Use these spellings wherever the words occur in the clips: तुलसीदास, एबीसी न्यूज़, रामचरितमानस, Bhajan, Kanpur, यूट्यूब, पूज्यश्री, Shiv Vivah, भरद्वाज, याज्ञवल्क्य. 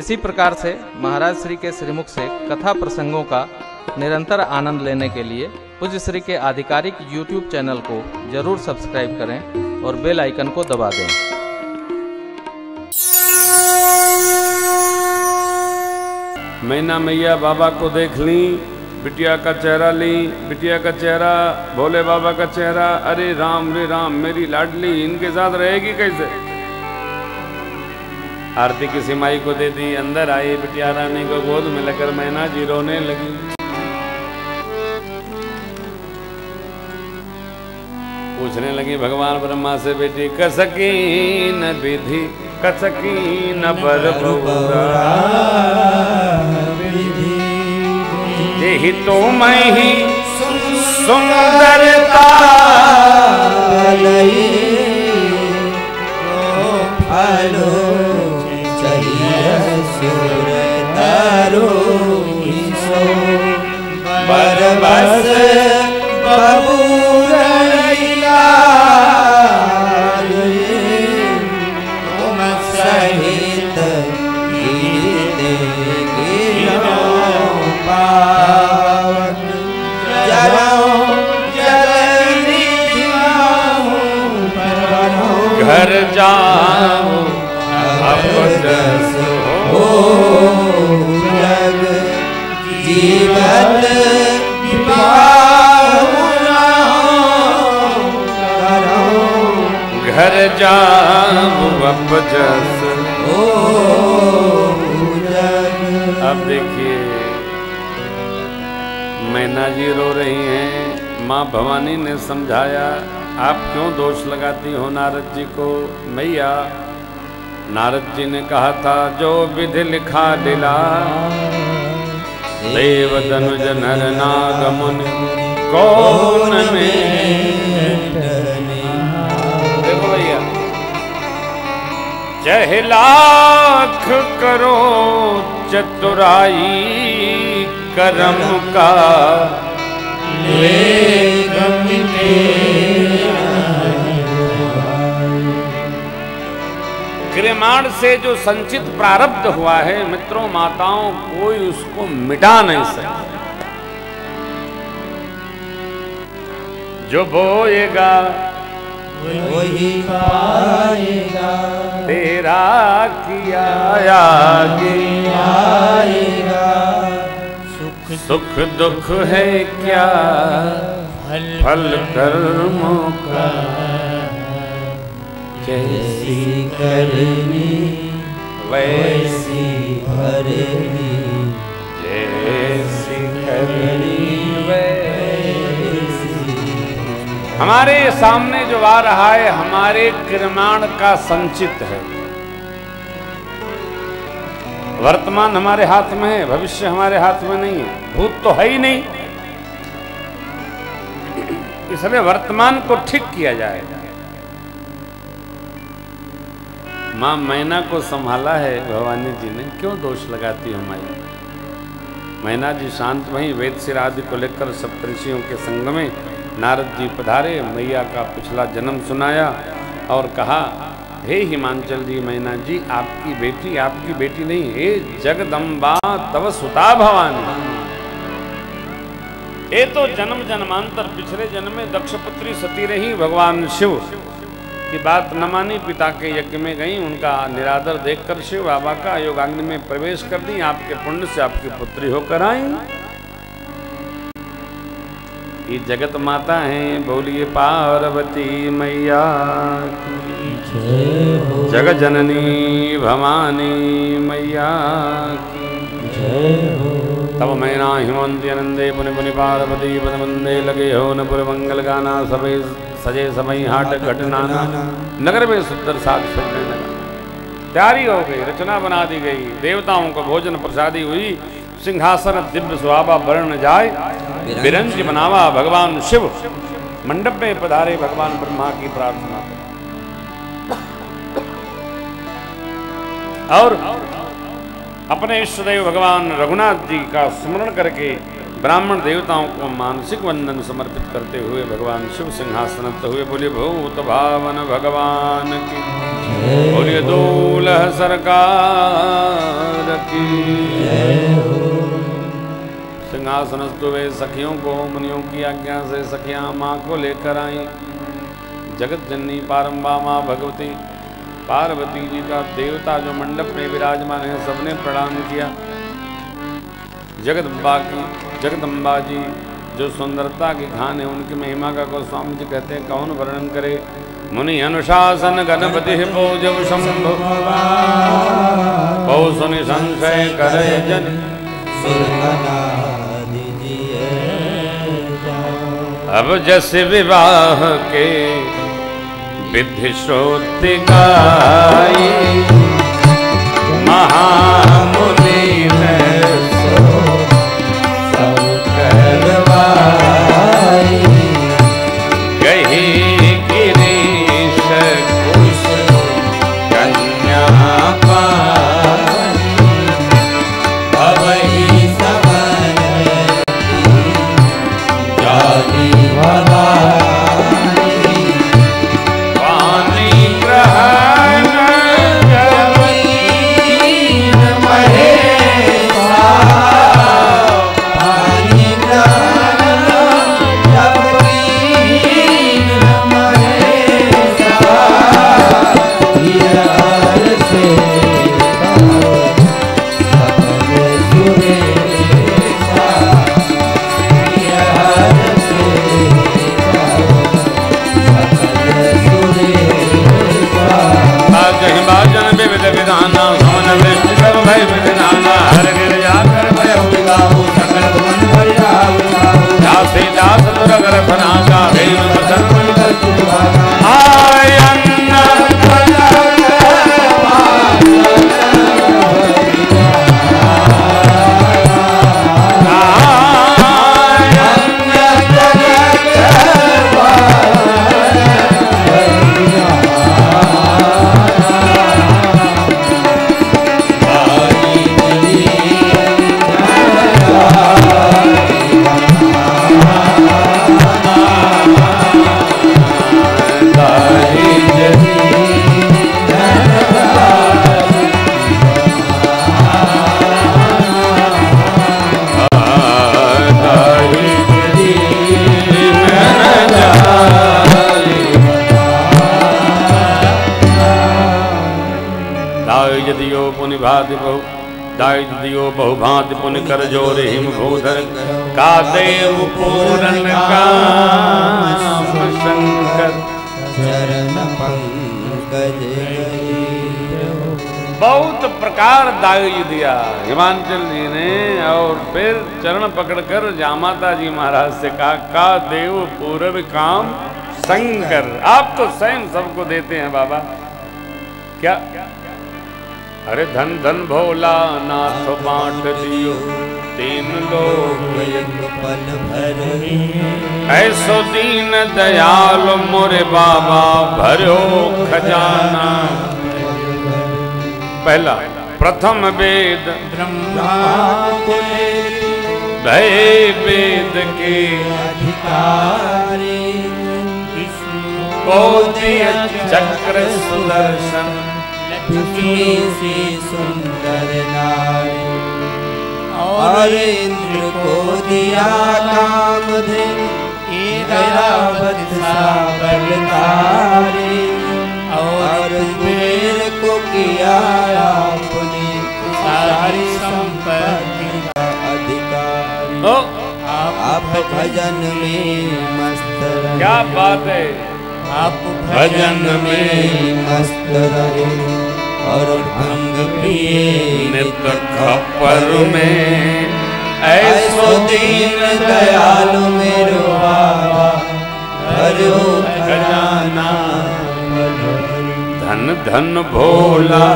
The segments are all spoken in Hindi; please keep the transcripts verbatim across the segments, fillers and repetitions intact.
इसी प्रकार से महाराज श्री के श्रीमुख से कथा प्रसंगों का निरंतर आनंद लेने के लिए पूज्य श्री के आधिकारिक यूट्यूब चैनल को जरूर सब्सक्राइब करें और बेल आइकन को दबा दें। मैना मैया बाबा को देख ली, बिटिया का चेहरा ली, बिटिया का चेहरा, भोले बाबा का चेहरा, अरे राम रे राम मेरी लाडली इनके साथ रहेगी कैसे। आरती किसी माई को दे दी, अंदर आई बिटिया रानी को गोद में लेकर मैना जी रोने लगी। पूछने लगी भगवान ब्रह्मा से, बेटी कसकी न विधि कसकी न जेहि तो मैं ही सुंदरता बरबस बबूर तुम सहित घर जाओ जीवन घर जाऊं अब जस हो। अब देखिए मैना जी रो रही हैं, माँ भवानी ने समझाया आप क्यों दोष लगाती हो नारद जी को। मैया नारद जी ने कहा था जो विधि लिखा दिला देव धनुज नर नाग मुनि कौन में। देखो भैया चाहे लाख करो चतुराई कर्म का निर्माण से जो संचित प्रारब्ध हुआ है मित्रों माताओं कोई उसको मिटा नहीं सकता। जो बोएगा वही पाएगा तेरा किया आएगा। सुख सुख दुख है क्या फल कर्मों का कैसी करनी वैसी भरनी जैसी करनी वैसी। हमारे सामने जो आ रहा है हमारे कृमाण का संचित है। वर्तमान हमारे हाथ में है, भविष्य हमारे हाथ में नहीं है, भूत तो है ही नहीं। इसलिए वर्तमान को ठीक किया जाएगा। माँ मैना को संभाला है भवानी जी ने, क्यों दोष लगाती हो माई। मैना जी शांत वहीं वेद सिर आदि को लेकर सप्तऋषियों के संग में नारद जी पधारे, मैया का पिछला जन्म सुनाया और कहा हे हिमांचल जी मैना जी आपकी बेटी आपकी बेटी नहीं हे जगदम्बा तव सुता भवानी। ये तो जन्म जन्मांतर पिछले जन्म में दक्षपुत्री सती रही, भगवान शिव की बात न मानी, पिता के यज्ञ में गई, उनका निरादर देखकर शिव बाबा का योगाग्नि में प्रवेश कर दी, आपके पुण्य से आपकी पुत्री होकर आई। ये जगत माता हैं, बोलिए पार्वती मैया की, जग जननी भवानी मैया की। तब मैना हिमंती आनंदे पुनि पुनि पार्वती पद वंदे लगे हो नपुर मंगल गाना सभी सजे समय हाट घटनाना नगर में सुंदर साध सुनने लगा। तैयारी हो गई, रचना बना दी गई, देवताओं को भोजन प्रसादी हुई, सिंहासन दिव्य सुहावा वर्ण जाए बिरंज बनावा। भगवान शिव मंडप में पधारे, भगवान ब्रह्मा की प्रार्थना और अपने इष्टदेव भगवान रघुनाथ जी का स्मरण करके ब्राह्मण देवताओं को मानसिक वंदन समर्पित करते हुए भगवान शिव सिंहासनस्थ हुए। बोले भूत भावन भगवान की, बोलिए दोलह सरकार सिंहासनस्थ हुए सखियों को मुनियों की आज्ञा से सखियां माँ को लेकर आई। जगत जननी पारंबा माँ भगवती पार्वती जी का देवता जो मंडप में विराजमान है सबने प्रणाम किया। जगदम्बा की जगदम्बा जी जो सुंदरता की खान है उनकी महिमा का गोस्वामी जी कहते हैं कौन वर्णन करे। मुनि अनुशासन गणपति पौजव शंभु पौसुनि संशय करे जन अब जस विवाह के विधि श्रोत गाई महामुनि में बहुभांति पुन कर जोर हिम भूधर का देव पूरन काम शंकर चरण पंकज बहुत प्रकार दायु दिया हिमांचल जी ने। और फिर चरण पकड़कर जामाता जी महाराज से कहा का देव पूरन काम शंकर। आप तो स्वयं सबको देते हैं बाबा। क्या अरे धन धन भोला नाथ बांट दियो तीन लोग ऐसो दीन दयाल मोरे बाबा भरो खजाना। पहला प्रथम वेद ब्रह्मा भय वेद के अधिकारी चक्र सुदर्शन से सुंदर नारी और इंद्र को दिया कामधेरावतारी और बेर को किया अपनी सारी संपत्ति का अधिकारी। आप भजन में मस्त क्या बात है। आप भजन में मस्त रहे और भंग पिए नित्य खपर में ऐसो दीन दयालु मेरो बाबा भरो खजाना। धन धन भोला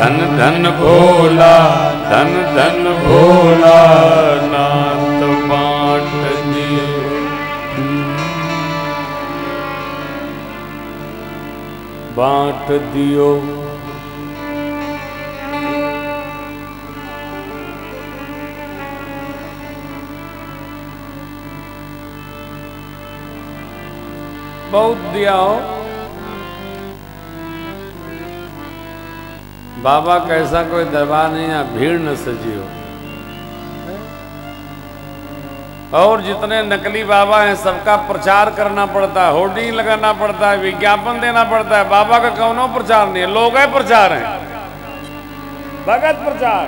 धन धन भोला धन धन भोला नाथ बांट दियो। बांट दियो बहुत दिया हो बाबा कैसा कोई दरबार नहीं, यहाँ भीड़ न सजी हो। और जितने नकली बाबा हैं सबका प्रचार करना पड़ता है, होर्डिंग लगाना पड़ता है, विज्ञापन देना पड़ता है। बाबा का कौनो प्रचार नहीं है, लोग है प्रचार है, भगत प्रचार।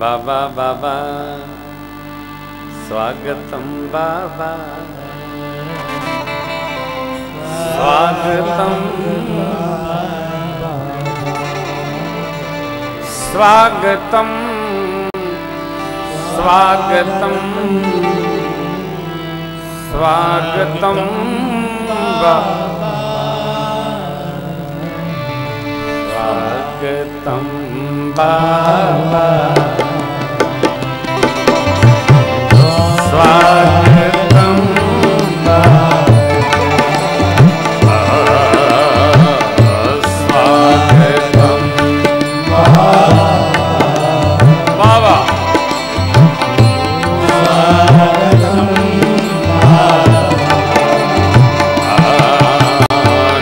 बाबा बाबा स्वागतम बाबा, स्वागतम स्वागतम स्वागतम स्वागतम बाबा, स्वागतम बाबा, स्वागतम बाबा, स्वागतम बाबा, बाबा स्वागतम बाबा।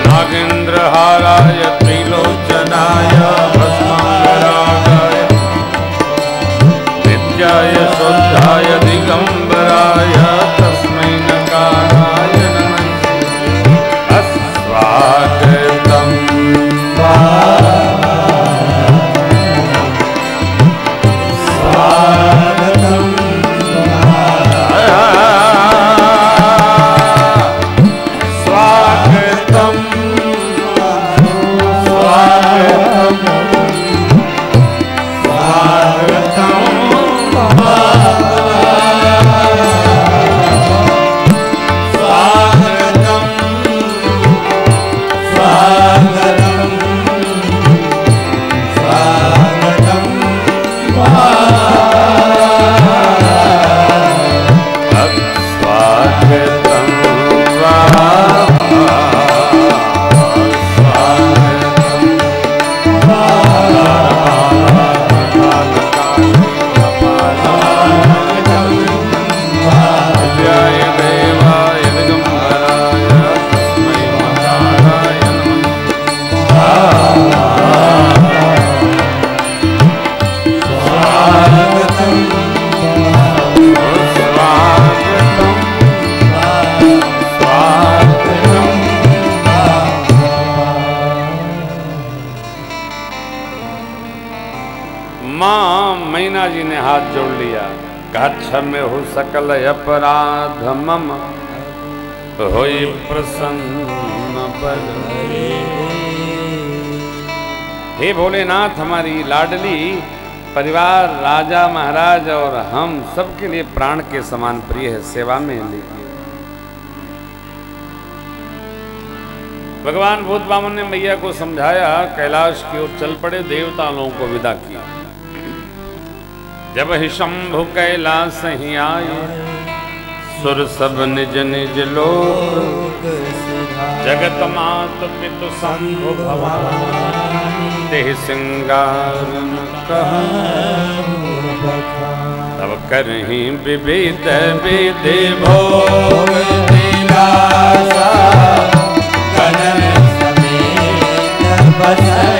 नागेंद्र हाराय त्रिलोचनाय भस्मांगरागाय नित्याय शुद्धाय दिगंबराय तस्मै नमः नमः। स्वागतम बाबा, स्वागतम स्वागतम स्वागतम स्वागतम बाबा, क्षमे हो सकल अपराध मम होई प्रसन्न पर। हे भोलेनाथ, हमारी लाडली परिवार, राजा महाराज और हम सबके लिए प्राण के समान प्रिय है, सेवा में लीजिए। भगवान भूत बामन ने मैया को समझाया, कैलाश की ओर चल पड़े, देवताओं को विदा किया। जब ही शंभु कैलाश ही आए, सुर सब निज निज लोक, जगत मात पितु शंभु भवानी, तेहि सिंगार न कहूँ। तब करहि विविध विधि भोग दिलासा, कनन समेत बसई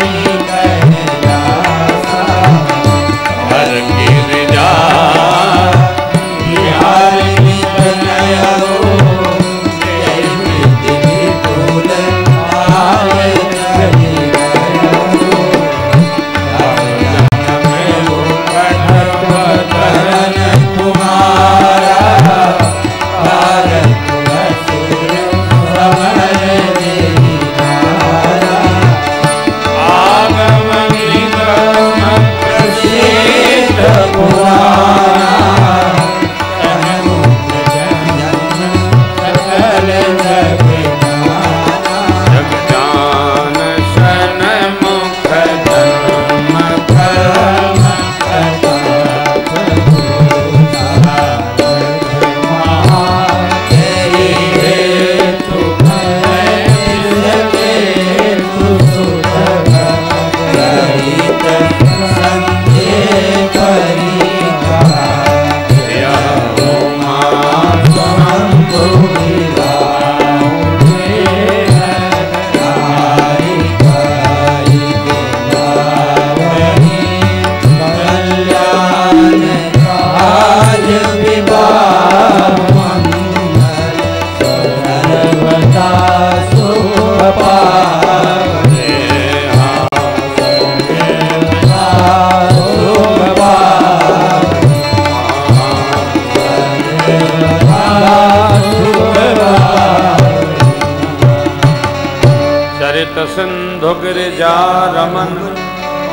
जा रमन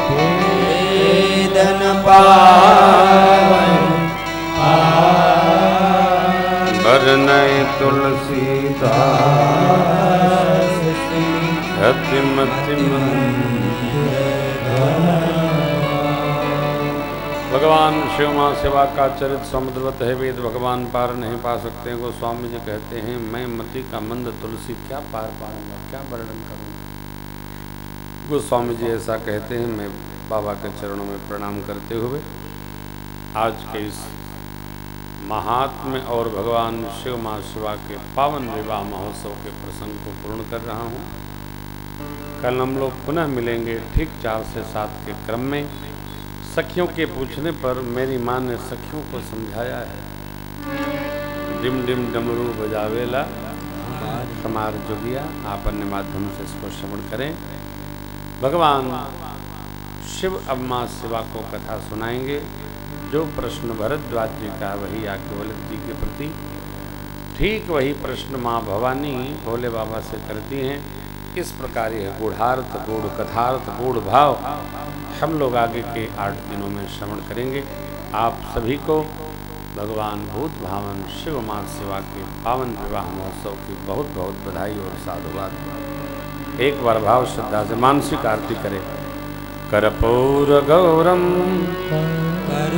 वेदन पावन बरनय तुलसीदास भगवान शिव मां सेवा का चरित समुद्रवत है। वेद भगवान पार नहीं पा सकते। गोस्वामी जी कहते हैं मैं मति का मंद तुलसी क्या पार पाऊंगा, क्या वर्णन करूंगा। गोस्वामी जी ऐसा कहते हैं। मैं बाबा के चरणों में प्रणाम करते हुए आज के इस महात्म्य और भगवान शिव मां शिवा के पावन विवाह महोत्सव के प्रसंग को पूर्ण कर रहा हूँ। कल हम लोग पुनः मिलेंगे ठीक चार से सात के क्रम में। सखियों के पूछने पर मेरी मां ने सखियों को समझाया है, डिम डिम डमरू बजावेला समार जोगिया। आप अन्य माध्यम से इसको श्रवण करें। भगवान शिव अब माँ शिवा को कथा सुनाएंगे। जो प्रश्न भरद्वाज जी का वही याज्ञवल्क्य जी के प्रति ठीक वही प्रश्न माँ भवानी भोले बाबा से करती हैं। इस प्रकार यह गूढ़ार्थ गूढ़ कथार्थ गूढ़ भाव हम लोग आगे के आठ दिनों में श्रवण करेंगे। आप सभी को भगवान भूत भावन शिव माँ शिवा के पावन विवाह महोत्सव की बहुत बहुत बधाई और साधुवाद। एक बार भाव श्रद्धा से मानसिक आरती करें। कर्पूर गौरम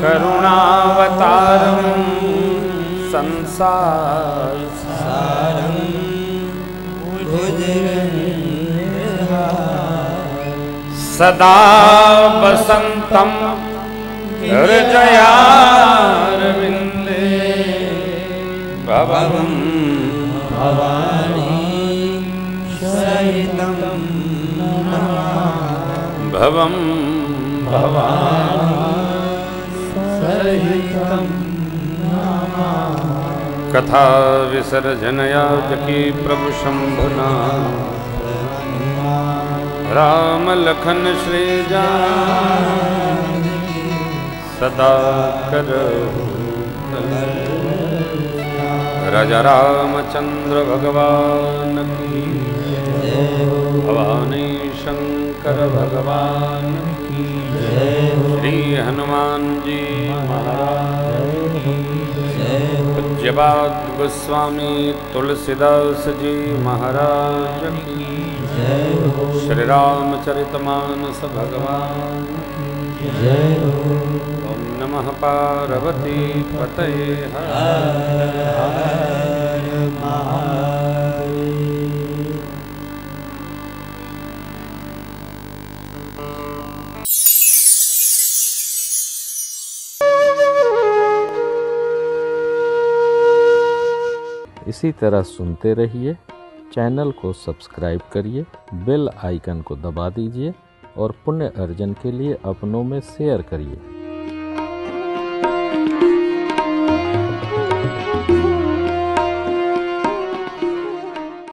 करुणावतारम संसार सारम सदा वसंतम हृदयारविंदे भवम भवानी भवं भवानिसहितं नमामि। कथा विसर्जनया जकी प्रभु शंभुना राम लखन श्रीजा सदा करहु राजा रामचंद्र भगवान की भवानी शंकर भगवान की श्री हनुमान जी महाराज पूज्यपाद गोस्वामी तुलसीदास जी महाराज की श्री रामचरितमानस भगवान की ओम नमः पार्वती पतये हर हर महादेव। इसी तरह सुनते रहिए। चैनल को सब्सक्राइब करिए, बेल आइकन को दबा दीजिए और पुण्य अर्जन के लिए अपनों में शेयर करिए।